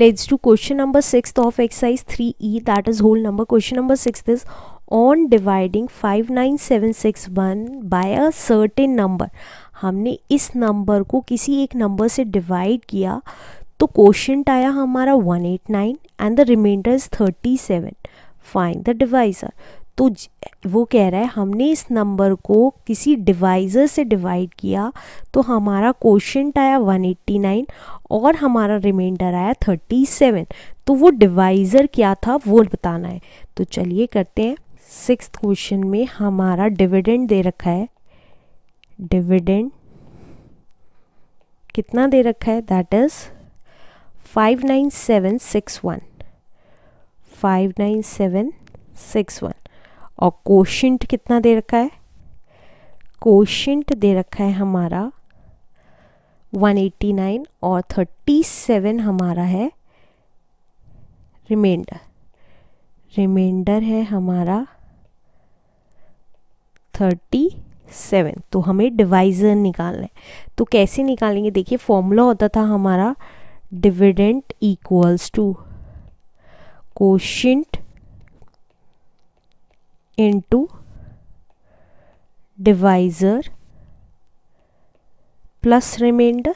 Let's do question number 6 of exercise 3E, that is whole number. Question number 6 is on dividing 59761 by a certain number. हमने इस number को किसी एक number से divide किया तो क्वोशंट आया हमारा 189 and the remainder is 37. Find the divisor. तो वो कह रहा है हमने इस नंबर को किसी डिवाइजर से डिवाइड किया तो हमारा क्वोशंट आया 189 और हमारा रिमाइंडर आया 37. तो वो डिवाइजर क्या था वो बताना है. तो चलिए करते हैं. सिक्स्थ क्वेश्चन में हमारा डिविडेंड दे रखा है. डिविडेंड कितना दे रखा है, दैट इज 59761. 59761. और कोशेंट कितना दे रखा है, कोशेंट दे रखा है हमारा 189 और 37 हमारा है रिमाइंडर. रिमाइंडर है हमारा 37. तो हमें डिवाइजर निकालना है. तो कैसे निकालेंगे, देखिए फॉर्मूला होता था हमारा dividend equals to quotient into divisor plus remainder,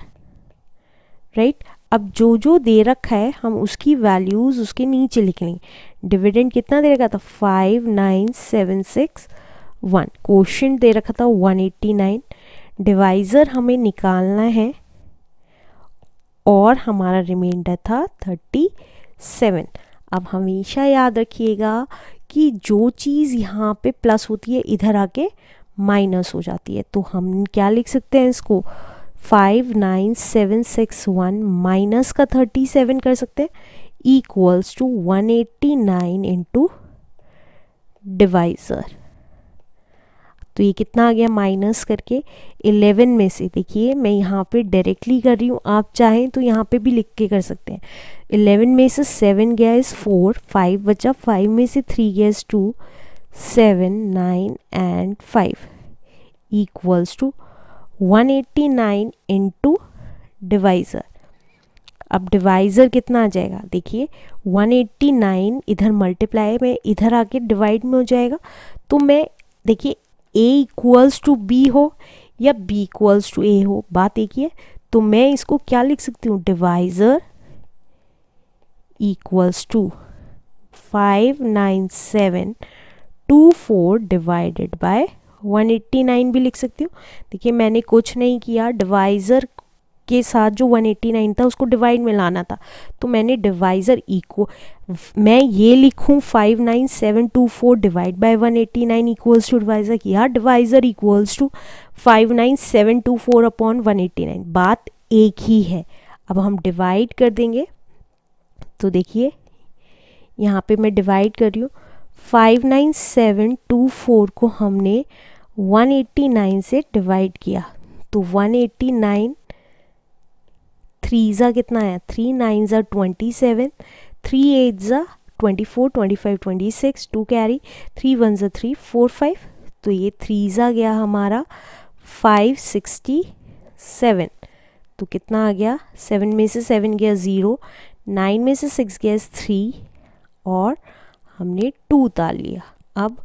right? अब जो जो दे रखा है हम उसकी values उसके नीचे लिख लेंगे. डिविडेंड कितना दे रखा था 59761, क्वोशेंट दे रखा था 189, डिवाइजर हमें निकालना है और हमारा रिमाइंडर था 37. अब हमेशा याद रखिएगा कि जो चीज़ यहाँ पे प्लस होती है इधर आके माइनस हो जाती है. तो हम क्या लिख सकते हैं, इसको 59761 माइनस का 37 कर सकते हैं इक्वल्स टू 189 इंटू डिवाइजर. तो ये कितना आ गया माइनस करके 11 में से. देखिए मैं यहाँ पे डायरेक्टली कर रही हूँ, आप चाहें तो यहाँ पे भी लिख के कर सकते हैं. 11 में से 7 गया इस 4, 5 बचा, 5 में से 3 गया इस 2, 7, 9 and 5 equals to 189 into divisor. अब डिवाइजर कितना आ जाएगा, देखिए 189 इधर मल्टीप्लाई में इधर आके डिवाइड में हो जाएगा. तो मैं देखिए a इक्वल्स टू b हो या b इक्वल्स टू a हो, बात एक ही है. तो मैं इसको क्या लिख सकती हूँ, divisor equals to 59724 divided by 189 भी लिख सकती हूँ. देखिए मैंने कुछ नहीं किया, डिवाइजर के साथ जो 189 था उसको डिवाइड में लाना था. तो मैंने डिवाइजर इक्वल, मैं ये लिखूँ 59724 divide by 189 equals to divisor, या डिवाइजर इक्वल्स टू 59724 अपॉन 189, बात एक ही है. अब हम डिवाइड कर देंगे. तो देखिए यहाँ पे मैं डिवाइड कर रही हूँ. 59724 को हमने 189 से डिवाइड किया तो 189 3 ज़ा कितना आया, 3 9 ज़ा 27, 3 8 ज़ा 24, 25, 26, 2 कैरी, 3 1 ज़ा 3, 4 5. तो ये 3 ज़ा गया हमारा 567. तो कितना आ गया, 7 में से 7 गया 0, 9 में से 6 गया 3 और हमने 2 ताल लिया. अब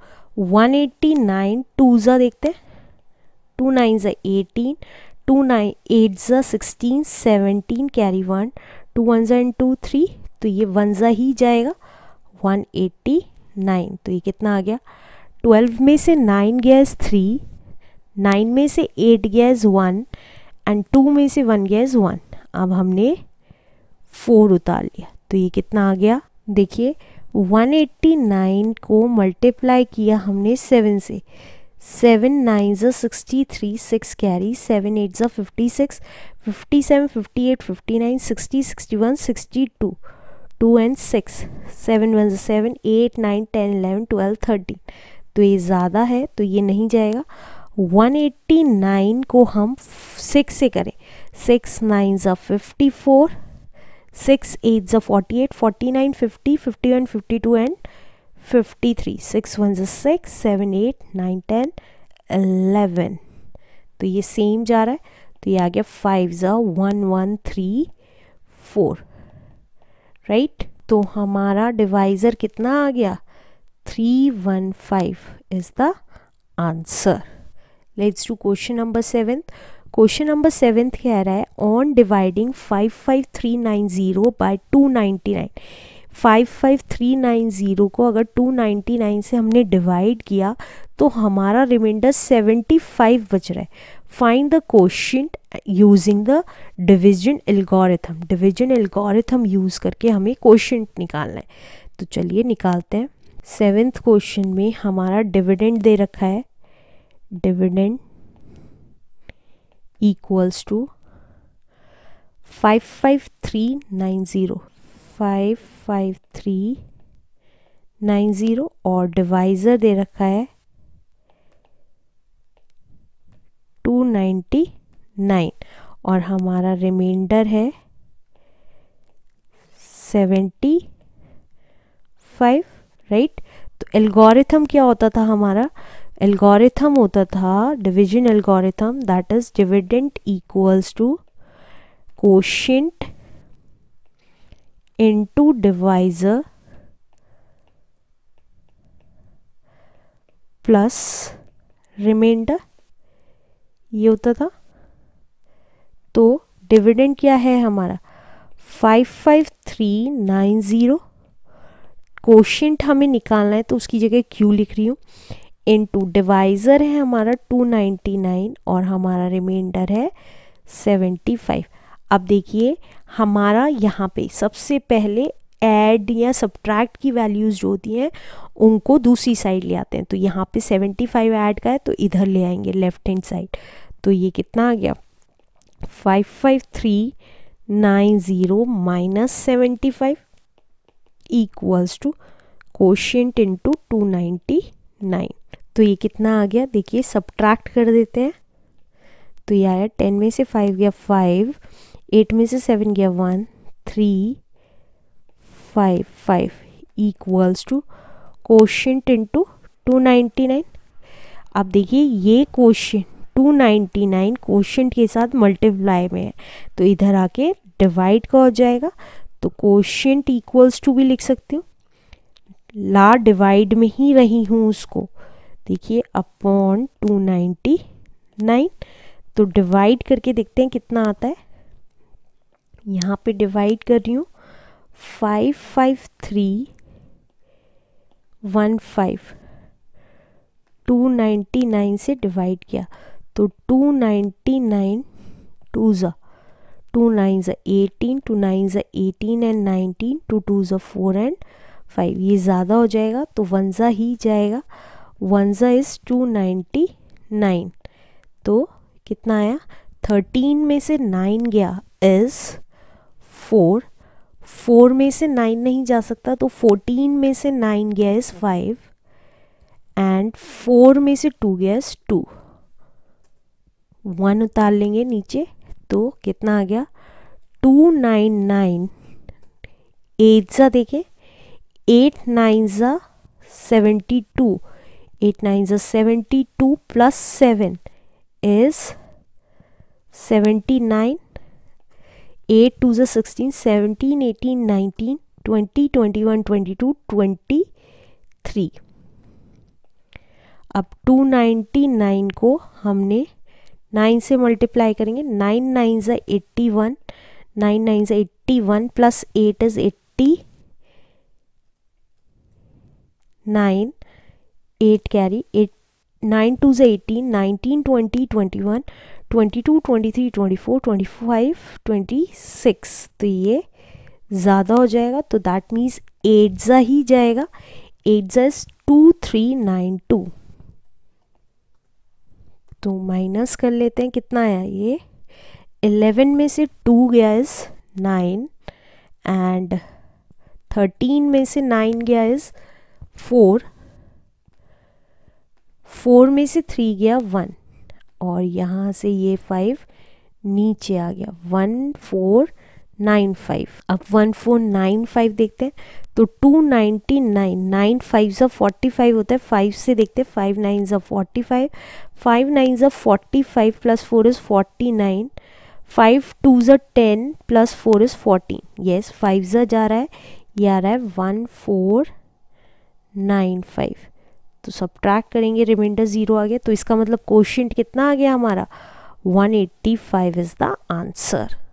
189 2 ज़ा देखते हैं, 2 9 ज़ा 18, 2 9 8 ज़ा 16, 17 कैरी 1, 2 1 ज़ा 2 3. तो ये 1 ज़ा ही जाएगा 189. तो ये कितना आ गया, 12 में से 9 गया 3, 9 में से 8 गया 1 एंड 2 में से 1 गया 1. अब हमने 4 उतार लिया. तो ये कितना आ गया, देखिए 189 को मल्टीप्लाई किया हमने 7 से, 7 9 ज़ा 63, 6 कैरी, 7 8 ज़ा 56, 57, 58, 59, 60, 61, 62, 2 एंड 6, 7 1 ज़ा 7, 8 9 10 11 12 13. तो ये ज़्यादा है तो ये नहीं जाएगा. 189 को हम 6 से करें, 6 9 ज़ा 54, 6 8 ज़ा 48, 49 50, 51 52 एंड 53, 6 1 ज़ा 6, 7 8 9 10 11. तो ये सेम जा रहा है. तो ये आ गया 5 ज़ा 1 1 3 4 राइट। तो हमारा डिवाइजर कितना आ गया, 315 is the answer. Let's do question number 7th। Question number 7th कह रहा है ऑन डिवाइडिंग 55390 बाय 299। 55390 को अगर 299 से हमने डिवाइड किया तो हमारा रिमाइंडर 75 बच रहा है। Find the quotient using the division algorithm. Division algorithm use करके हमें कोशेंट निकालना है, तो चलिए निकालते हैं। 7th क्वेश्चन में हमारा डिविडेंड दे रखा है, डिविडेंड इक्वल्स टू 55390 55390 और डिवाइजर दे रखा है 299 और हमारा रिमाइंडर है 75 राइट। तो एल्गोरिथम क्या होता था हमारा, एल्गोरिथम होता था division algorithm, that is dividend equals to quotient into divisor plus remainder, ये होता था। तो डिविडेंड क्या है हमारा 55390, कोशेंट हमें निकालना है तो उसकी जगह क्यू लिख रही हूँ, इनटू डिवाइजर है हमारा 299 और हमारा रिमाइंडर है 75। अब देखिए हमारा यहाँ पे सबसे पहले ऐड या सब्ट्रैक्ट की वैल्यूज़ जो होती हैं उनको दूसरी साइड ले आते हैं, तो यहाँ पे 75 ऐड का है तो इधर ले आएंगे लेफ्ट हैंड साइड। तो ये कितना आ गया 55390 minus 75 equals to quotient into 299। तो ये कितना आ गया, देखिए सब्ट्रैक्ट कर देते हैं, तो ये आया 10 में से 5 गया 5, 8 में से 7 गया 1, 3, 5 इक्वल्स टू कोशेंट इनटू 299। अब देखिए ये कोशेंट 299 कोशेंट के साथ मल्टीप्लाई में है तो इधर आके डिवाइड का हो जाएगा, तो कोशेंट इक्वल्स टू भी लिख सकती हूँ, ला डिवाइड में ही रही हूँ उसको, देखिए अपॉन 299। तो डिवाइड करके देखते हैं कितना आता है, यहाँ पे डिवाइड कर रही हूँ 55315 299 से डिवाइड किया तो 299 2 9s 18 2 9s 18 and 19 2 2s 4 and 5, ये ज़्यादा हो जाएगा तो 1 ही जाएगा, 1 इज़ 299। तो कितना आया 13 में से 9 गया इज 4, 4 में से 9 नहीं जा सकता तो 14 में से 9 गया इज 5 एंड 4 में से 2 गया इज 2, 1 उतार लेंगे नीचे तो कितना आ गया 299। 8 देखें 8 9s 72 8 9s 72 plus 7 is 79, 8 2s 16 17 18 19 20 21 22 23। अब 299 को हमने 9 से मल्टीप्लाई करेंगे, 9 9s 81 9 9s 81 plus 8 is 89 8 carry 8 9 2s 18 19 20 21 22 23 24 25 26। तो ये ज़्यादा हो जाएगा तो दैट मीन्स 8 ही जाएगा, 8 is 2392। तो माइनस कर लेते हैं कितना आया, ये 11 में से 2 गया इज 9 एंड 13 में से 9 गया इज 4, 4 में से 3 गया 1 और यहाँ से ये 5 नीचे आ गया 1495। अब 1495 देखते हैं तो 299 9 5s 45 होता है, 5 से देखते हैं 5 9s 45 5 9s 45 plus 4 is 49 5 2s are 10 plus 4 is 14. Yes, 5s are जा रहा है, ये आ रहा है 1495. तो सब्ट्रैक्ट करेंगे, रिमाइंडर 0 आ गया. तो इसका मतलब कोशेंट कितना आ गया हमारा? 185 इज द आंसर.